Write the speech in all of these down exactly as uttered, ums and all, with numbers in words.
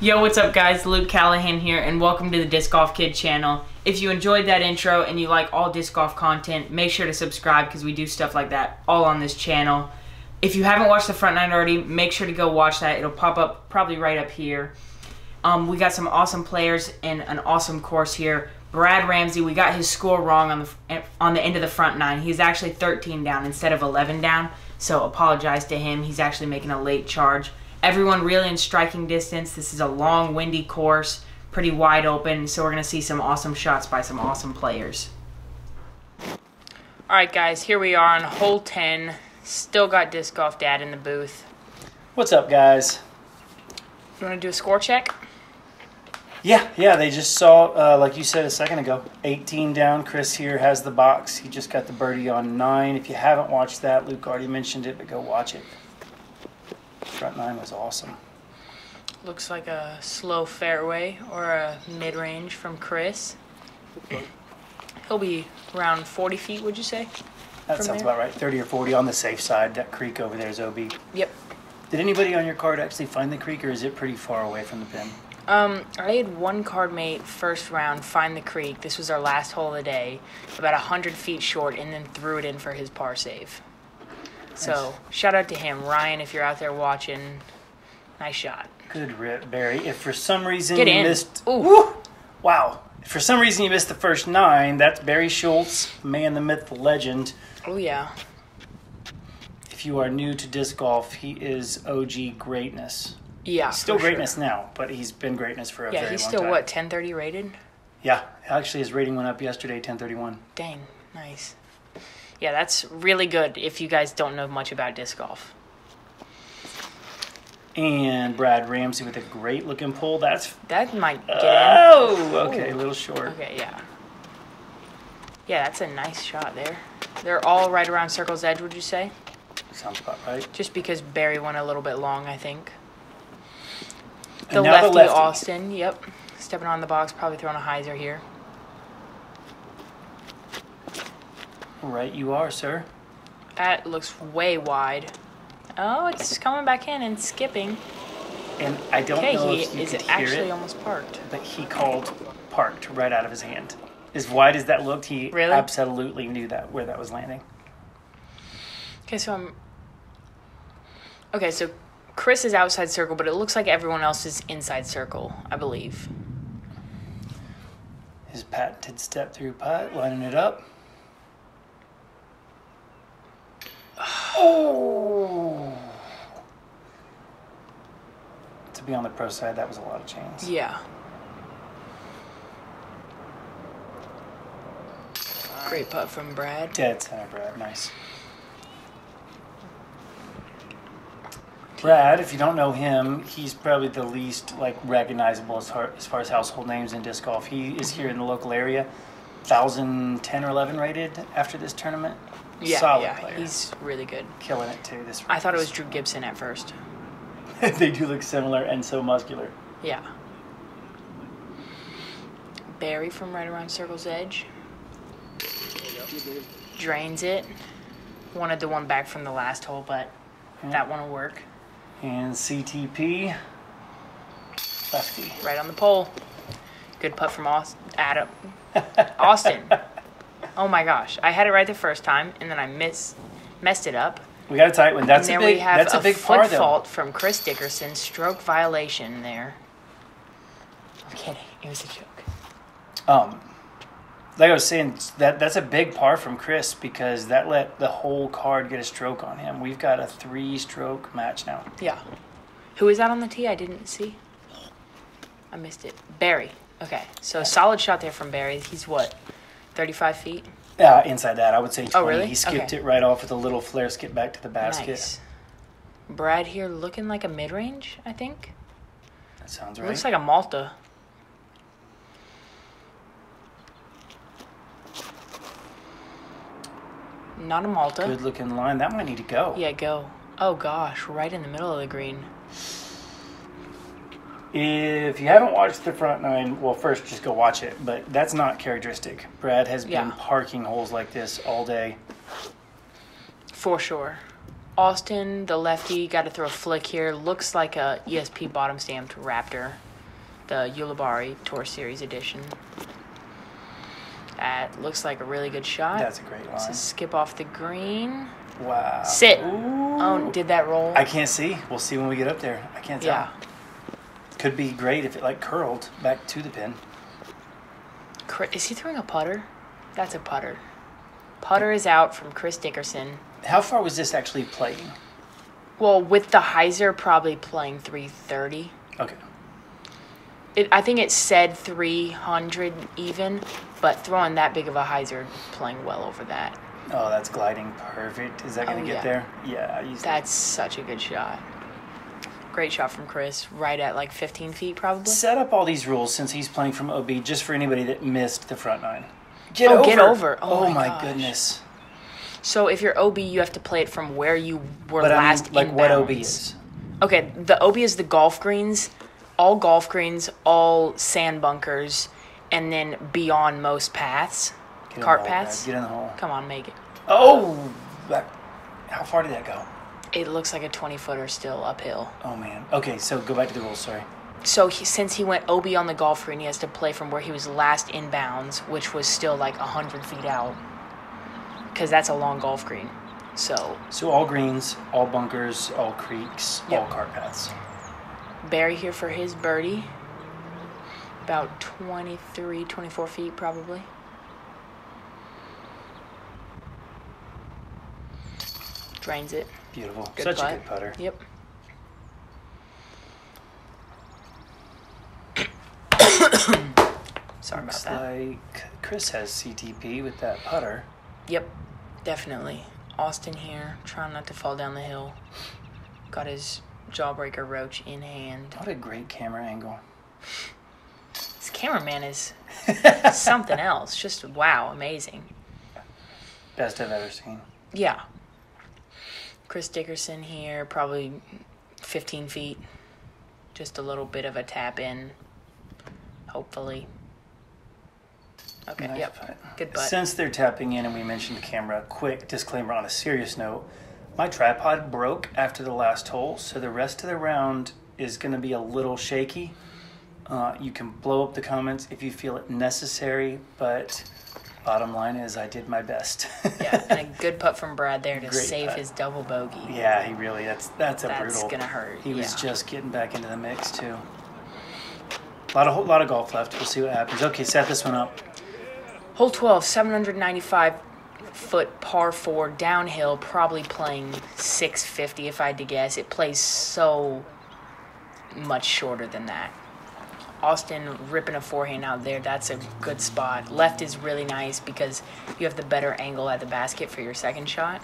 Yo, what's up guys? Luke Callahan here and welcome to the Disc Golf Kid channel. If you enjoyed that intro and you like all disc golf content, make sure to subscribe because we do stuff like that all on this channel. If you haven't watched the front nine already, make sure to go watch that. It'll pop up probably right up here. Um, we got some awesome players and an awesome course here. Brad Ramsey, we got his score wrong on the, on the end of the front nine. He's actually thirteen down instead of eleven down, so apologize to him. He's actually making a late charge. Everyone really in striking distance. This is a long, windy course, pretty wide open, so we're going to see some awesome shots by some awesome players. All right, guys, here we are on hole ten. Still got Disc Golf Dad in the booth. What's up, guys? You want to do a score check? Yeah, yeah, they just saw, uh, like you said a second ago, eighteen down. Chris here has the box. He just got the birdie on nine. If you haven't watched that, Luke already mentioned it, but go watch it. Front nine was awesome. Looks like a slow fairway or a mid-range from Chris. He'll be around forty feet, would you say? That sounds there? About right. thirty or forty on the safe side. That creek over there is O B. Yep. Did anybody on your card actually find the creek, or is it pretty far away from the pin? Um, I had one card mate first round find the creek. This was our last hole of the day, about one hundred feet short, and then threw it in for his par save. So, shout out to him. Ryan, if you're out there watching, nice shot. Good rip, Barry. If for some reason you missed... Ooh. Wow. If for some reason you missed the first nine, that's Barry Schultz, man, the myth, the legend. Oh, yeah. If you are new to disc golf, he is O G greatness. Yeah, he's still greatness sure. now, but he's been greatness for a yeah, very long time. Yeah, he's still, what, ten thirty rated? Yeah. Actually, his rating went up yesterday, ten thirty-one. Dang. Nice. Yeah, that's really good if you guys don't know much about disc golf. And Brad Ramsey with a great looking pull. That's that might get oh, in. Oh, okay, a little short. Okay, yeah. Yeah, that's a nice shot there. They're all right around circle's edge, would you say? Sounds about right. Just because Barry went a little bit long, I think. The, lefty, the lefty Austin, yep. Stepping on the box, probably throwing a hyzer here. Right you are, sir. That looks way wide. Oh, it's coming back in and skipping. And I don't okay, know he if you is actually it, almost parked. But he called parked right out of his hand. As wide as that looked, he really? absolutely knew that where that was landing. Okay, so I'm Okay, so Chris is outside circle, but it looks like everyone else is inside circle, I believe. His patented step through putt, lining it up. Oh. To be on the pro side, that was a lot of chains. Yeah. Great putt from Brad. Dead center, Brad. Nice. Brad, if you don't know him, he's probably the least like recognizable as far as, far as household names in disc golf. He is here in the local area, one thousand ten or eleven rated after this tournament. Yeah, Solid yeah, player. He's really good. Killing it too. This I thought it was Drew Gibson at first. They do look similar and so muscular. Yeah. Barry from right around circle's edge. Drains it. Wanted the one back from the last hole, but yeah. that one will work. And C T P. Lefty. Right on the pole. Good putt from Austin. Adam. Austin. Oh my gosh! I had it right the first time, and then I miss, messed it up. We got a tight one. That's and a big. We have that's a, a big foot fault from Chris Dickerson. Stroke violation there. I'm kidding. It was a joke. Um, like I was saying, that that's a big par from Chris because that let the whole card get a stroke on him. We've got a three-stroke match now. Yeah. Who is that on the tee? I didn't see. I missed it. Barry. Okay. So a solid shot there from Barry. He's what? thirty-five feet? Yeah, uh, inside that. I would say twenty. Oh, really? He skipped okay. it right off with a little flare skip back to the basket. Nice. Brad here looking like a mid-range, I think. That sounds right. Looks like a Malta. not a Malta. Good looking line. That might need to go. Yeah, go. Oh, gosh. Right in the middle of the green. If you haven't watched the front nine, well, first, just go watch it. But that's not characteristic. Brad has been yeah. parking holes like this all day. For sure. Austin, the lefty, got to throw a flick here. Looks like a E S P bottom stamped Raptor. The Ulibarri Tour Series edition. That looks like a really good shot. That's a great line. It's a skip off the green. Wow. Sit. Ooh. Oh, did that roll? I can't see. We'll see when we get up there. I can't tell. Yeah. Could be great if it, like, curled back to the pin. Is he throwing a putter? That's a putter. Putter is out from Chris Dickerson. How far was this actually playing? Well, with the hyzer, probably playing three thirty. Okay. It, I think it said three hundred even, but throwing that big of a hyzer, playing well over that. Oh, that's gliding perfect. Is that going to oh, get yeah. there? Yeah. I used that's that. Such a good shot. Great shot from Chris, right at like fifteen feet probably. Set up all these rules since he's playing from O B just for anybody that missed the front nine. Get oh, over. Get over. Oh, oh my, my goodness. So if you're O B, you have to play it from where you were but last I mean, like in Like what bounds. O B is? Okay, the O B is the golf greens, all golf greens, all sand bunkers, and then beyond most paths, get cart paths. Get in the hole. Come on, make it. Oh! That, how far did that go? It looks like a twenty-footer still uphill. Oh, man. Okay, so go back to the rules. Sorry. So he, since he went O B on the golf green, he has to play from where he was last in bounds, which was still like one hundred feet out, because that's a long golf green. So So all greens, all bunkers, all creeks, yep. all cart paths. Barry here for his birdie. About twenty-three, twenty-four feet probably. Drains it. Beautiful. Good Such putt. a good putter. Yep. Sorry Looks about that. like Chris has C T P with that putter. Yep, definitely. Austin here, trying not to fall down the hill. Got his jawbreaker roach in hand. What a great camera angle. This cameraman is something else. Just, wow, amazing. Best I've ever seen. Yeah. Chris Dickerson here, probably fifteen feet. Just a little bit of a tap in, hopefully. Okay, nice yep, putt. Good putt. Since they're tapping in and we mentioned camera, quick disclaimer on a serious note. My tripod broke after the last hole, so the rest of the round is going to be a little shaky. Uh, you can blow up the comments if you feel it necessary, but... bottom line is I did my best. Yeah, and a good putt from Brad there to Great save putt. his double bogey. Yeah, he really, that's that's a that's brutal. That's going to hurt. He yeah. was just getting back into the mix, too. A lot of, lot of golf left. We'll see what happens. Okay, set this one up. Hole twelve, seven hundred ninety-five foot par four downhill, probably playing six fifty if I had to guess. It plays so much shorter than that. Austin ripping a forehand out there. That's a good spot. Left is really nice because you have the better angle at the basket for your second shot.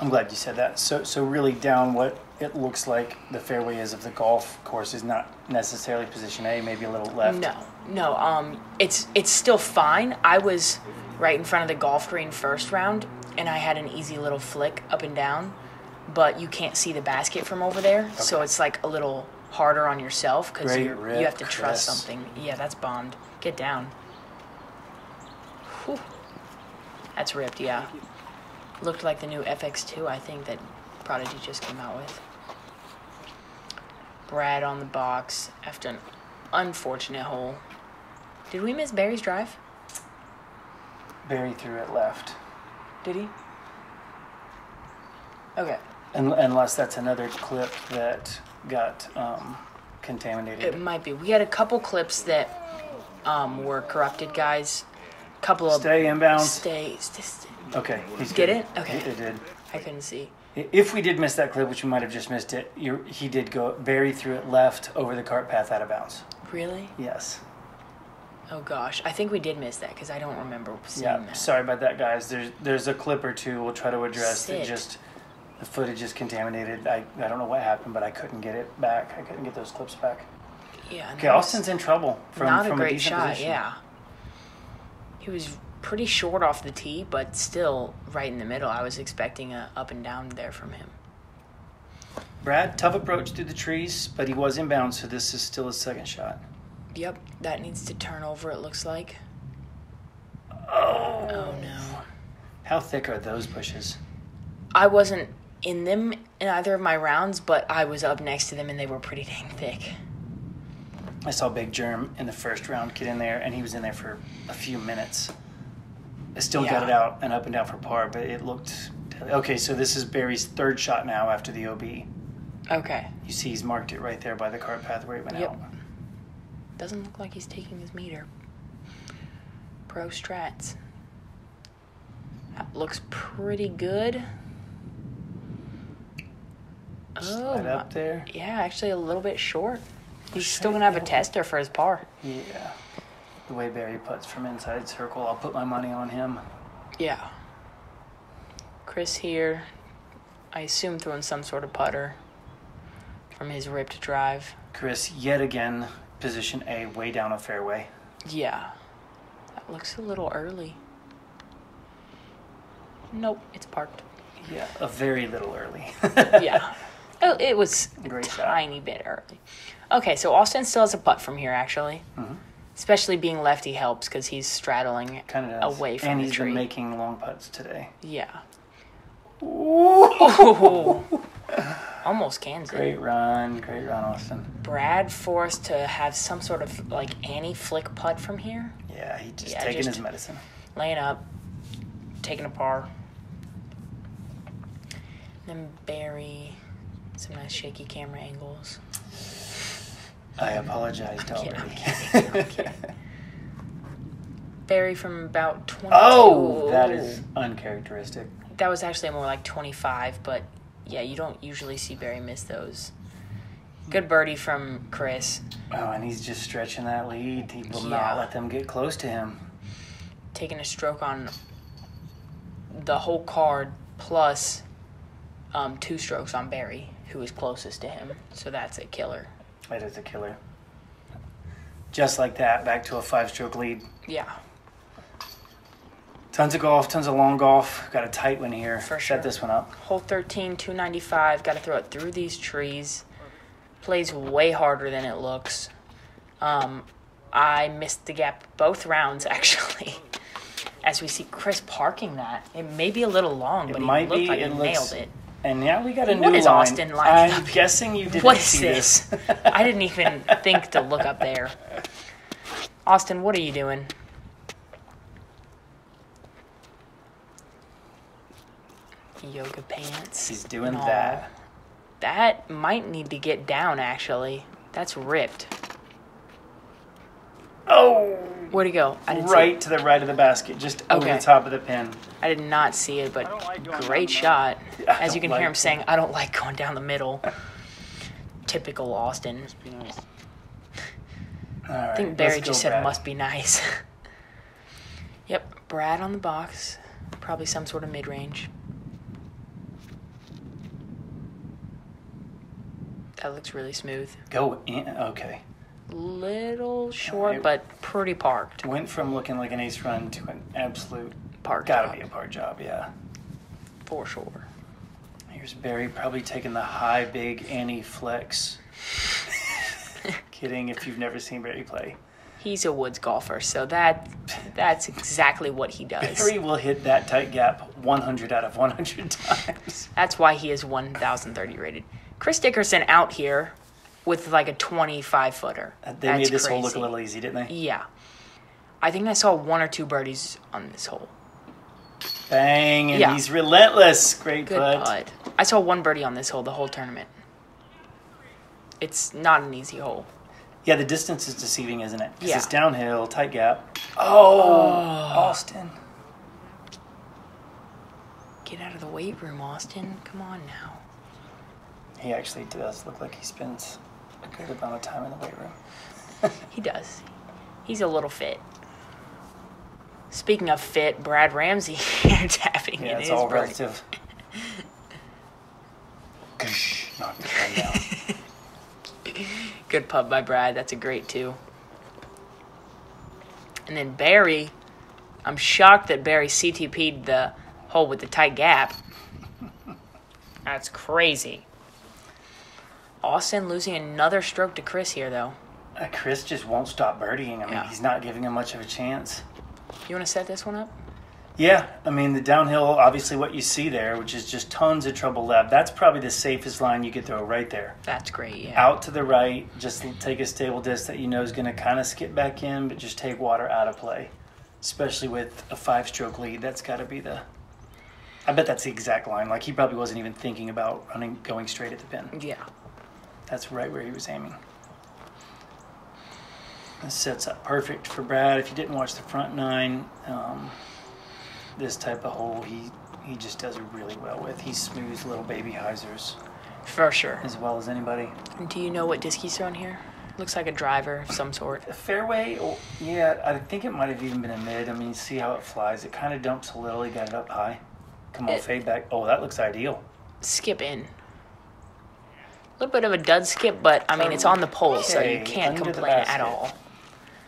I'm glad you said that. So so really down what it looks like the fairway is of the golf course is not necessarily position A, maybe a little left. No, no. Um, it's, it's still fine. I was right in front of the golf green first round, and I had an easy little flick up and down, but you can't see the basket from over there, okay. so it's like a little... harder on yourself because you have to trust Chris. something. Yeah, that's bombed. Get down. Whew. That's ripped, yeah. Looked like the new F X two, I think, that Prodigy just came out with. Brad on the box after an unfortunate hole. Did we miss Barry's drive? Barry threw it left. Did he? Okay. Unless that's another clip that... got um, contaminated. It might be. We had a couple clips that um, were corrupted, guys. Couple of stay inbound. Stay. stay, stay. Okay. He's Get good. it? Okay. It did. I couldn't see. If we did miss that clip, which we might have just missed it, you're, he did go Barry through it left over the cart path out of bounds. Really? Yes. Oh gosh, I think we did miss that because I don't remember seeing yeah. that. Sorry about that, guys. There's there's a clip or two we'll try to address Sit. that just. The footage is contaminated. I, I don't know what happened, but I couldn't get it back. I couldn't get those clips back. Yeah. Okay, Austin's in trouble from, not from a, great a decent shot, position. Yeah. He was pretty short off the tee, but still right in the middle. I was expecting a up and down there from him. Brad, tough approach through the trees, but he was inbounds, so this is still his second shot. Yep, that needs to turn over, it looks like. Oh. Oh, no. How thick are those bushes? I wasn't in them in either of my rounds, but I was up next to them, and they were pretty dang thick. I saw Big Germ in the first round get in there, and he was in there for a few minutes. I still yeah. got it out and up and down for par, but it looked... Okay, so this is Barry's third shot now after the O B. Okay. You see he's marked it right there by the cart path where it went yep. out. Doesn't look like he's taking his meter. Pro strats. That looks pretty good. Oh, slide up there. Yeah, actually a little bit short. He's still going to have a tester for his par. Yeah. The way Barry putts from inside circle, I'll put my money on him. Yeah. Chris here, I assume throwing some sort of putter from his ripped drive. Chris, yet again, position A, way down a fairway. Yeah. That looks a little early. Nope, it's parked. Yeah, a very little early. Yeah. Oh, it was Great a tiny shot. bit early. Okay, so Austin still has a putt from here, actually. Mm-hmm. Especially being lefty helps because he's straddling away from and the tree. And he's been making long putts today. Yeah. Ooh. Almost cans it. Great run, great run, Austin. Brad forced to have some sort of like anti flick putt from here. Yeah, he just yeah, taking just his medicine, laying up, taking a par. And then Barry, some nice shaky camera angles. I apologized I'm already. Kidding, I'm kidding, I'm kidding. Barry from about twenty-two. Oh, that is uncharacteristic. That was actually more like twenty-five, but yeah, you don't usually see Barry miss those. Good birdie from Chris. Oh, and he's just stretching that lead. He will yeah. not let them get close to him. Taking a stroke on the whole card plus um, two strokes on Barry, who is closest to him. So that's a killer. That is a killer. Just like that, back to a five-stroke lead. Yeah. Tons of golf, tons of long golf. Got a tight one here. For sure. Set this one up. Hole thirteen, two ninety-five. Got to throw it through these trees. Plays way harder than it looks. Um, I missed the gap both rounds, actually. As we see Chris parking that. It may be a little long, it but might he looked be. like it he looks... nailed it. And now we got a new line. What is Austin like? I'm guessing you didn't see this. What is this? I didn't even think to look up there. Austin, what are you doing? Yoga pants. He's doing that. That might need to get down, actually. That's ripped. Oh! Where'd he go? I didn't right see to the right of the basket, just okay. over the top of the pin. I did not see it, but like great shot. As you can like hear him that. saying, I don't like going down the middle. Typical Austin. Must be nice. All right, I think Barry just said, Brad. must be nice. Yep, Brad on the box. Probably some sort of mid-range. That looks really smooth. Go in, okay. Little short, it but pretty parked. Went from looking like an ace run to an absolute park. Gotta job. be a par job, yeah. For sure. Here's Barry probably taking the high, big Annie flex. Kidding, if you've never seen Barry play. He's a woods golfer, so that that's exactly what he does. Barry will hit that tight gap one hundred out of one hundred times. That's why he is one thousand thirty rated. Chris Dickerson out here. With like a twenty-five footer. They That's made this crazy. hole look a little easy, didn't they? Yeah. I think I saw one or two birdies on this hole. Bang, and yeah. he's relentless. Great Good putt. putt. I saw one birdie on this hole the whole tournament. It's not an easy hole. Yeah, the distance is deceiving, isn't it? Because yeah. it's downhill, tight gap. Oh, oh, Austin. Get out of the weight room, Austin. Come on now. He actually does look like he spins... a good amount of time in the weight room. He does. He's a little fit. Speaking of fit, Brad Ramsey here tapping yeah, in his Yeah, it's all birdie. relative. Knocked the gun down. Good putt by Brad. That's a great two. And then Barry I'm shocked that Barry C T P'd the hole with the tight gap. That's crazy. Austin losing another stroke to Chris here, though. Uh, Chris just won't stop birdieing. I mean, yeah. He's not giving him much of a chance. You want to set this one up? Yeah. I mean, the downhill, obviously what you see there, which is just tons of trouble left, that's probably the safest line you could throw right there. That's great, yeah. Out to the right, just take a stable disc that you know is going to kind of skip back in, but just take water out of play, especially with a five-stroke lead. That's got to be the... I bet that's the exact line. Like, he probably wasn't even thinking about running, going straight at the pin. Yeah. That's right where he was aiming. This sets up perfect for Brad. If you didn't watch the front nine, um, this type of hole he, he just does really well with. He's smooth little baby hyzers. For sure. As well as anybody. And do you know what disc he's on here? Looks like a driver of some sort. A fairway? Or, yeah, I think it might have even been a mid. I mean, see how it flies. It kind of dumps a little. He got it up high. Come on, it, fade back. Oh, that looks ideal. Skip in. A little bit of a dud skip, but, I mean, it's on the pole, so you can't complain at all.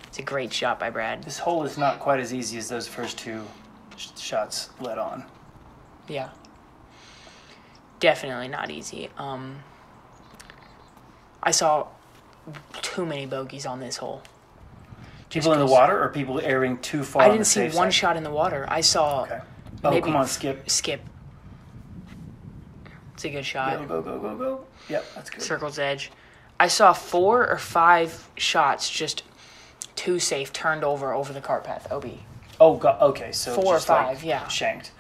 It's a great shot by Brad. This hole is not quite as easy as those first two sh shots led on. Yeah. Definitely not easy. Um, I saw too many bogeys on this hole. People in the water or people airing too far on the safe side? I didn't see one shot in the water. I saw... Okay. Oh, come on, skip. Skip. It's a good shot. Go, go, go, go, go. Yep, that's good. Circle's edge. I saw four or five shots just too safe, turned over over the cart path, O B. Oh, God. Okay, so four just or five, like, yeah. Shanked.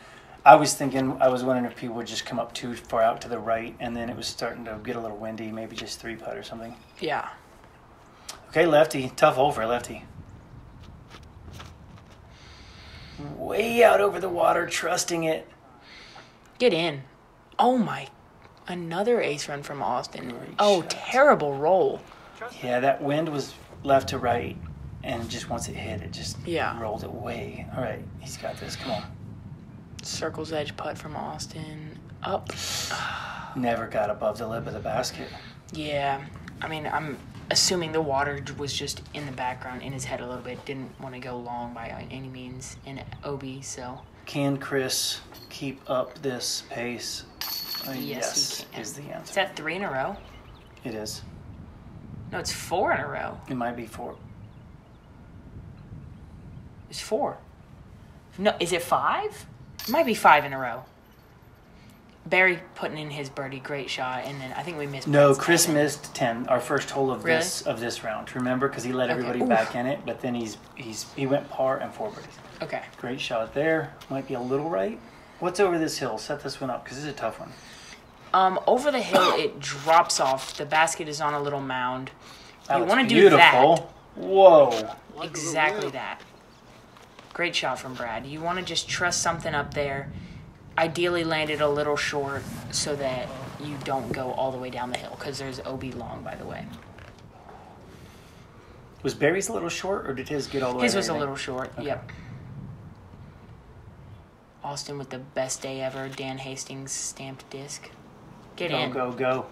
I was thinking, I was wondering if people would just come up too far out to the right, and then it was starting to get a little windy, maybe just three putt or something. Yeah. Okay, lefty. Tough hole for a lefty. Way out over the water, trusting it. Get in. Oh, my. Another ace run from Austin. Great oh, shots. Terrible roll. Yeah, that wind was left to right, and just once it hit, it just yeah. rolled it way. All right, he's got this. Come on. Circle's edge putt from Austin. Up. Never got above the lip of the basket. Yeah. I mean, I'm assuming the water was just in the background, in his head a little bit. Didn't want to go long by any means in O B, so... Can Chris keep up this pace? Uh, yes, yes is the answer. Is that three in a row? It is. No, it's four in a row. It might be four. It's four. No, is it five? It might be five in a row. Barry putting in his birdie, great shot, and then I think we missed. No, Chris missed ten. Our first hole of really? this of this round. Remember, because he let everybody okay. back in it, but then he's he's he went par and four birdies. Okay. Great shot there. Might be a little right. What's over this hill? Set this one up because it's a tough one. Um, over the hill, it drops off. The basket is on a little mound. That you want to do that? Whoa! Exactly that. Great shot from Brad. You want to just trust something up there. Ideally land it a little short so that you don't go all the way down the hill, because there's O B long, by the way. Was Barry's a little short, or did his get all the way? His was a little short, okay. Yep. Austin with the best day ever, Dan Hastings stamped disc. Get in. Go, go, go.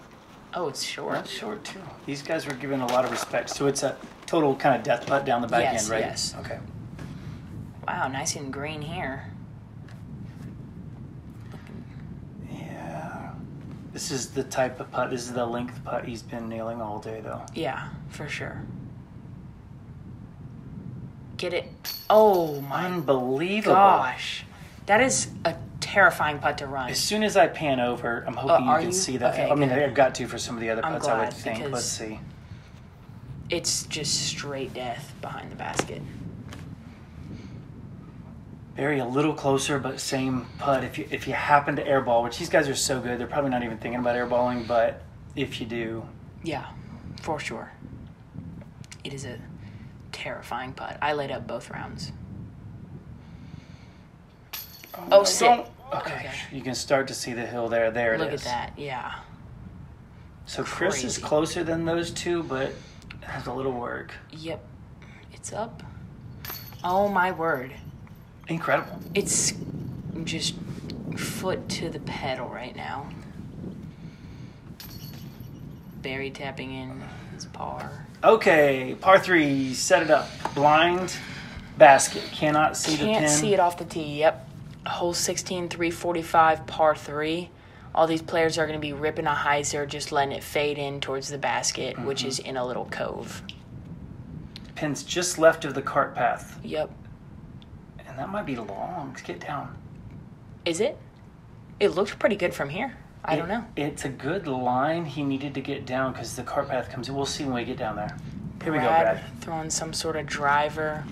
Oh, it's short. That's short, too. These guys were given a lot of respect, so it's a total kind of death putt down the back end, right? Yes, yes. Okay. Wow, nice and green here. This is the type of putt, this is the length putt he's been nailing all day, though. Yeah, for sure. Get it. Oh, my Unbelievable. gosh. That is a terrifying putt to run. As soon as I pan over, I'm hoping uh, you can you? see that. Okay, I mean, good. I've got to for some of the other putts, I would think. Let's see. It's just straight death behind the basket. Barry a little closer, but same putt. If you if you happen to airball, which these guys are so good, they're probably not even thinking about airballing, but if you do. Yeah, for sure. It is a terrifying putt. I laid up both rounds. Oh, oh sit. Okay. okay. You can start to see the hill there. There it Look is. Look at that, yeah. So Chris Crazy. is closer than those two, but has a little work. Yep. It's up. Oh, my word. Incredible. It's just foot to the pedal right now. Barry tapping in his par. Okay, par three, set it up. Blind, basket. Cannot see Can't the pin. Can't see it off the tee. Yep. Hole sixteen, three forty-five, par three. All these players are going to be ripping a hyzer, just letting it fade in towards the basket, mm-hmm. which is in a little cove. Pin's just left of the cart path. Yep. And that might be long. Get down. Is it? It looks pretty good from here. I it, don't know. It's a good line. He needed to get down because the cart path comes in. We'll see when we get down there. Here Brad, we go, Brad. Throwing some sort of driver.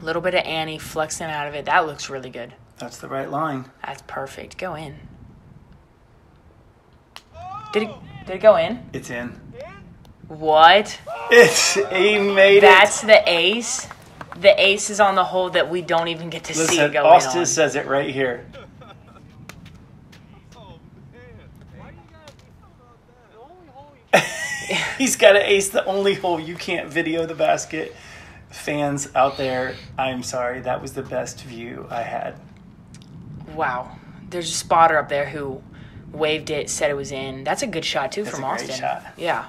A little bit of Annie, flexing out of it. That looks really good. That's the right line. That's perfect. Go in. Did it, did it go in? It's in. What? It's, he made That's it. That's the ace. The ace is on the hole that we don't even get to Listen, see it go in on. Austin says it right here. He's got to ace the only hole. You can't video the basket. Fans out there, I'm sorry. That was the best view I had. Wow. There's a spotter up there who waved it, said it was in. That's a good shot, too, that's from Austin. That's a great shot. Yeah.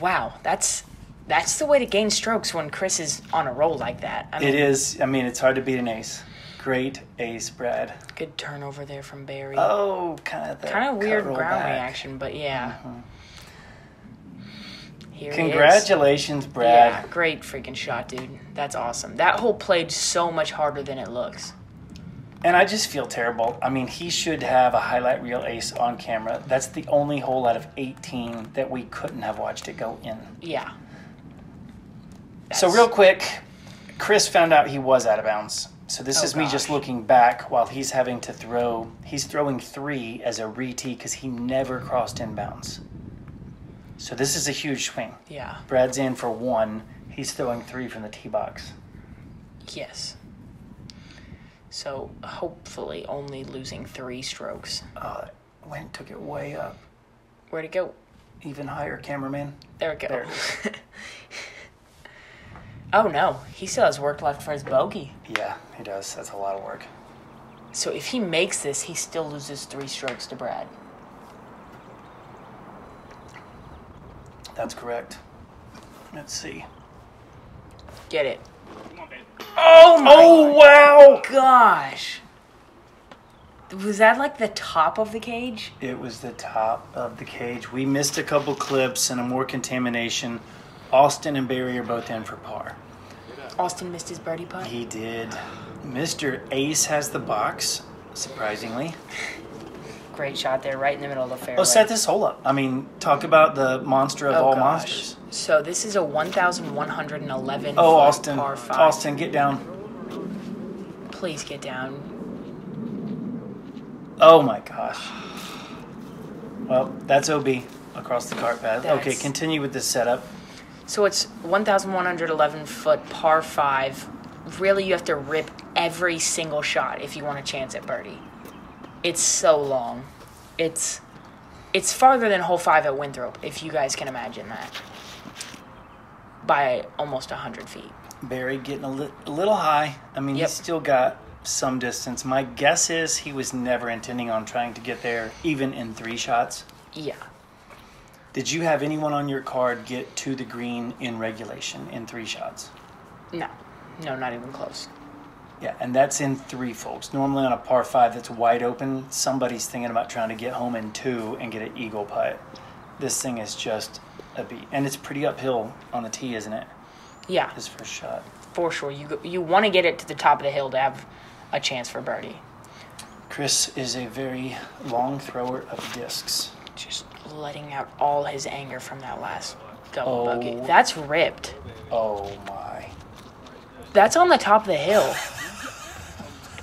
Wow. That's that's the way to gain strokes when Chris is on a roll like that. I mean, it is. I mean, it's hard to beat an ace. Great ace, Brad. Good turnover there from Barry. Oh, kind of Kind of weird ground back. reaction, but yeah. Mm-hmm. Here Congratulations, he is. Brad. Yeah, great freaking shot, dude. That's awesome. That hole played so much harder than it looks. And I just feel terrible. I mean, he should have a highlight reel ace on camera. That's the only hole out of eighteen that we couldn't have watched it go in. Yeah. That's... So real quick, Chris found out he was out of bounds. So this oh, is gosh. me just looking back while he's having to throw. He's throwing three as a re-tee because he never crossed inbounds. So this is a huge swing. Yeah. Brad's in for one. He's throwing three from the tee box. Yes. So hopefully only losing three strokes. Uh, went took it way up. Where'd it go? Even higher, cameraman. There it goes. There it is. Oh, no. He still has work left for his bogey. Yeah, he does. That's a lot of work. So if he makes this, he still loses three strokes to Brad. That's correct. Let's see. Get it. Oh, my oh, wow. gosh. Was that like the top of the cage? It was the top of the cage. We missed a couple clips and more contamination. Austin and Barry are both in for par. Austin missed his birdie putt? He did. Mister Ace has the box, surprisingly. Great shot there, right in the middle of the fairway. Oh, set this hole up. I mean, talk about the monster of oh, all gosh. monsters. So this is a one thousand one hundred eleven oh, foot Austin. par five. Austin, get down. Please get down. Oh, my gosh. Well, that's O B across the cart path. That's... Okay, continue with this setup. So it's one thousand one hundred eleven foot par five. Really, you have to rip every single shot if you want a chance at birdie. It's so long. It's it's farther than hole five at Winthrop, if you guys can imagine that, by almost one hundred feet. Barry getting a, li a little high. I mean, yep. He's still got some distance. My guess is he was never intending on trying to get there, even in three shots. Yeah. Did you have anyone on your card get to the green in regulation in three shots? No. No, not even close. Yeah, and that's in three, folks. Normally on a par five that's wide open, somebody's thinking about trying to get home in two and get an eagle putt. This thing is just a beat. And it's pretty uphill on the tee, isn't it? Yeah. His first shot. For sure. You, go, you want to get it to the top of the hill to have a chance for birdie. Chris is a very long thrower of discs. Just letting out all his anger from that last double oh. bogey. That's ripped. Oh, my. That's on the top of the hill.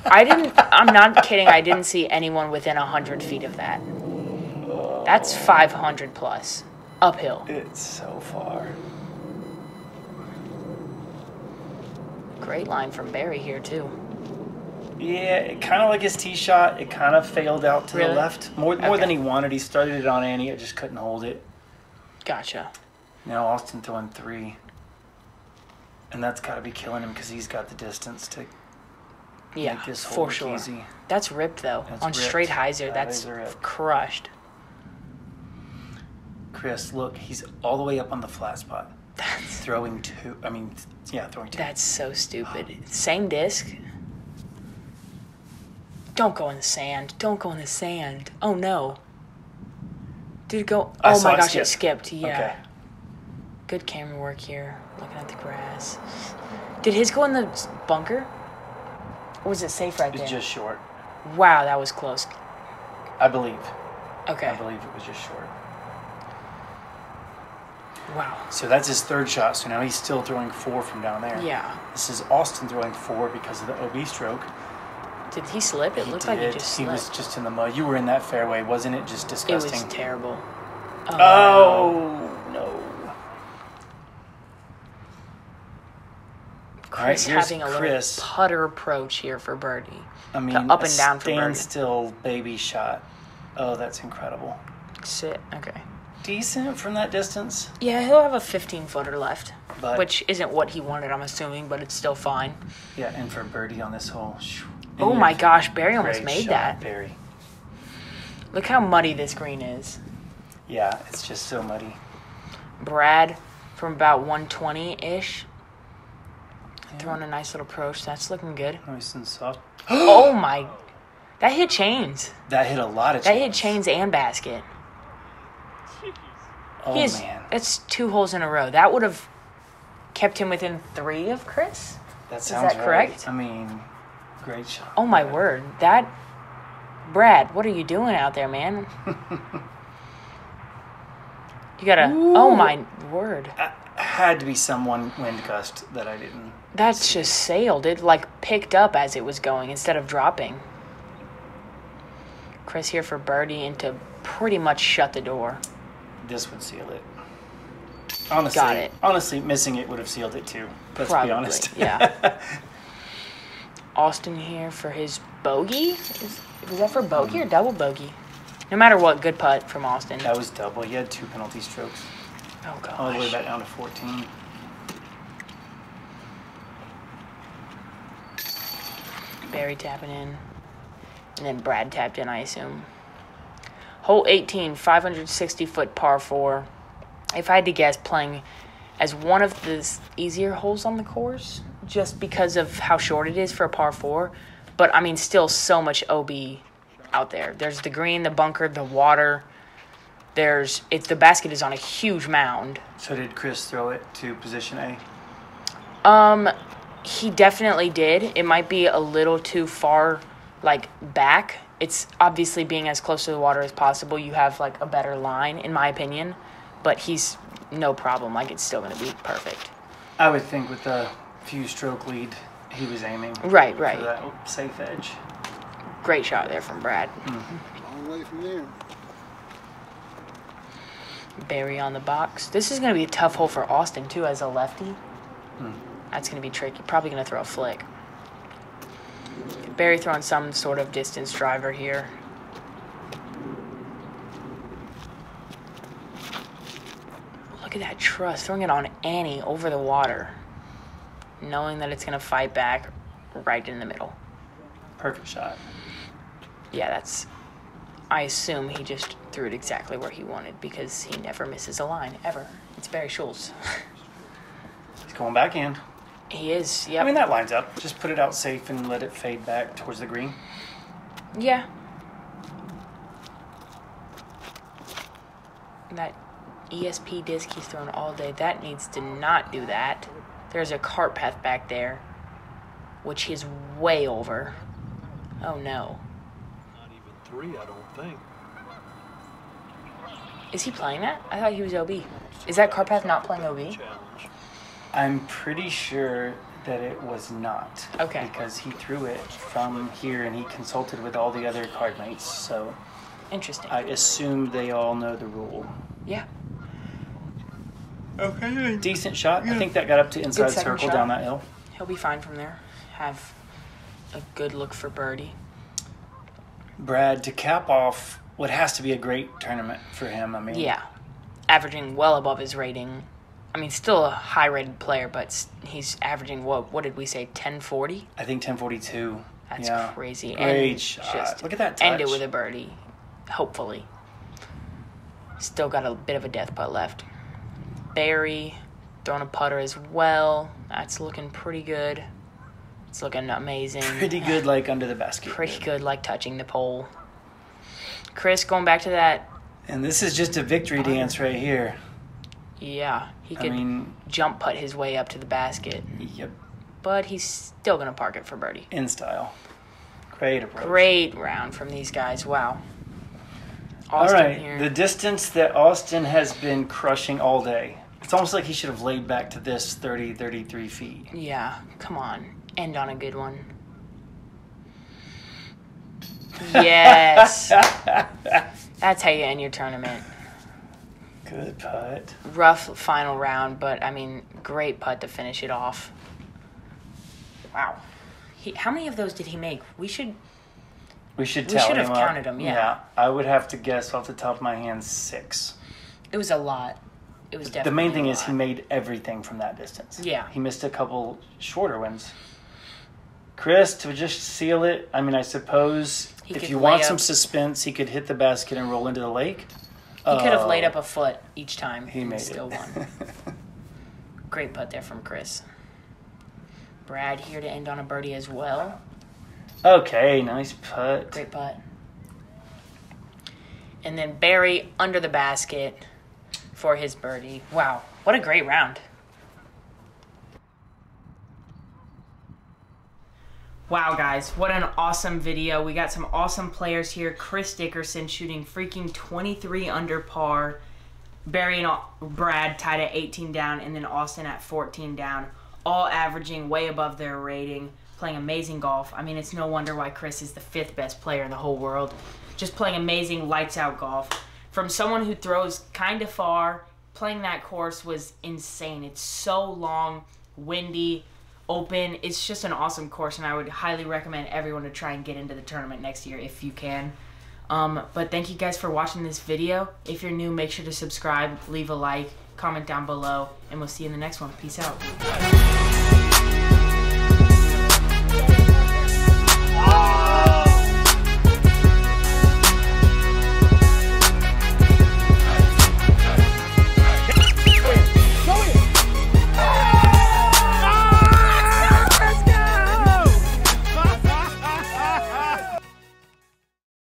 I didn't, I'm not kidding, I didn't see anyone within one hundred feet of that. That's five hundred plus, uphill. It's so far. Great line from Barry here, too. Yeah, it kind of like his tee shot, it kind of failed out to really? the left. More, more okay. than he wanted, he started it on Annie, it just couldn't hold it. Gotcha. Now Austin throwing three. And that's got to be killing him because he's got the distance to... Yeah, like this for sure. Easy. That's ripped, though. That's On ripped. straight hyzer, that that's crushed. Chris, look, he's all the way up on the flat spot. That's throwing two. I mean, yeah, throwing two. That's so stupid. Oh. Same disc. Don't go in the sand. Don't go in the sand. Oh no. Did it go? Oh my gosh, it skipped. Yeah. Okay. Good camera work here. Looking at the grass. Did his go in the bunker? Or was it safe right there? It was just short. Wow, that was close. I believe. Okay. I believe it was just short. Wow. So that's his third shot. So now he's still throwing four from down there. Yeah. This is Austin throwing four because of the O B stroke. Did he slip? It he looked did. like he just slipped. He was just in the mud. You were in that fairway, wasn't it? Just disgusting. It was terrible. Oh, oh no. Chris right, having a Chris. little putter approach here for birdie. I mean, the up and down for birdie. Standstill baby shot. Oh, that's incredible. Shit. Okay. Decent from that distance. Yeah, he'll have a fifteen footer left, but, which isn't what he wanted, I'm assuming, but it's still fine. Yeah, and for birdie on this hole. Oh my gosh, Barry almost made shot, that. Barry. Look how muddy this green is. Yeah, it's just so muddy. Brad from about one twenty ish. Yeah. Throwing a nice little approach. That's looking good. Nice and soft. Oh my. That hit chains. That hit a lot of chains. That hit chains and basket. Oh, He's, man. That's two holes in a row. That would have kept him within three of Chris. That sounds Is that right. correct? I mean, great shot. Oh, my man. word. That, Brad, what are you doing out there, man? You got to, oh, my word. I, had to be someone wind gust that I didn't. That's see. just sailed. It, like, picked up as it was going instead of dropping. Chris here for birdie and to pretty much shut the door. This would seal it. Honestly, Got it. honestly, missing it would have sealed it too. Let's Probably, be honest. yeah. Austin here for his bogey. Is, was that for bogey mm. or double bogey? No matter what, good putt from Austin. That was double. He had two penalty strokes. Oh gosh. All the way back down to fourteen. Barry tapping in, and then Brad tapped in, I assume. Hole eighteen, five hundred sixty foot par four. If I had to guess, playing as one of the easier holes on the course just because of how short it is for a par four. But, I mean, still so much O B out there. There's the green, the bunker, the water. There's it's the basket is on a huge mound. So did Chris throw it to position A? Um, he definitely did. It might be a little too far, like, back. It's obviously being as close to the water as possible. You have, like, a better line, in my opinion. But he's no problem. Like, it's still going to be perfect. I would think with the few-stroke lead, he was aiming. Right, right. For that safe edge. Great shot there from Brad. Mm-hmm. All the way from there. Barry on the box. This is going to be a tough hole for Austin, too, as a lefty. Mm. That's going to be tricky. Probably going to throw a flick. Barry throwing some sort of distance driver here. Look at that truss, throwing it on Annie over the water, knowing that it's going to fight back right in the middle. Perfect shot. Yeah, that's... I assume he just threw it exactly where he wanted because he never misses a line, ever. It's Barry Schultz. He's going back in. He is, yeah. I mean, that lines up. Just put it out safe and let it fade back towards the green. Yeah. That E S P disc he's thrown all day, that needs to not do that. There's a cart path back there, which he's way over. Oh, no. Not even three, I don't think. Is he playing that? I thought he was O B. Is that cart path not playing O B? I'm pretty sure that it was not. Okay. Because he threw it from here and he consulted with all the other card mates, so. Interesting. I assume they all know the rule. Yeah. Okay. Decent shot. Yeah. I think that got up to inside circle shot. down that hill. He'll be fine from there. Have a good look for birdie. Brad, to cap off what has to be a great tournament for him, I mean. Yeah. Averaging well above his rating. I mean, still a high-rated player, but he's averaging, what What did we say, ten forty? I think ten forty-two. That's yeah. crazy. Great and shot. Just Look at that touch. End it with a birdie, hopefully. Still got a bit of a death putt left. Barry Throwing a putter as well. That's looking pretty good. It's looking amazing. Pretty good, like, under the basket. Pretty good, like, touching the pole. Chris, going back to that. And this is just a victory um, dance right here. Yeah. He could I mean, jump putt his way up to the basket. Yep. But he's still going to park it for birdie. In style. Great approach. Great round from these guys. Wow. Austin all right. Here. The distance that Austin has been crushing all day. It's almost like he should have laid back to this thirty, thirty-three feet. Yeah. Come on. End on a good one. Yes. That's how you end your tournament. Good putt. Rough final round, but, I mean, great putt to finish it off. Wow. He, how many of those did he make? We should We should tell him. We should him have up. counted them, yeah. yeah. I would have to guess off the top of my hand six. It was a lot. It was definitely The main thing a lot. is he made everything from that distance. Yeah. He missed a couple shorter ones. Chris, to just seal it, I mean, I suppose he if you want up. some suspense, he could hit the basket and roll into the lake. He uh, could have laid up a foot each time. He made still it. won. Great putt there from Chris. Brad here to end on a birdie as well. Okay, nice putt. Great putt. And then Barry under the basket for his birdie. Wow, what a great round. Wow, guys, what an awesome video. We got some awesome players here. Chris Dickerson shooting freaking twenty-three under par. Barry and Brad tied at eighteen down, and then Austin at fourteen down, all averaging way above their rating, playing amazing golf. I mean, it's no wonder why Chris is the fifth best player in the whole world. Just playing amazing lights-out golf. From someone who throws kind of far, playing that course was insane. It's so long, windy, open. It's just an awesome course, and I would highly recommend everyone to try and get into the tournament next year if you can. Um, but thank you guys for watching this video. If you're new, make sure to subscribe, leave a like, comment down below, and we'll see you in the next one. Peace out.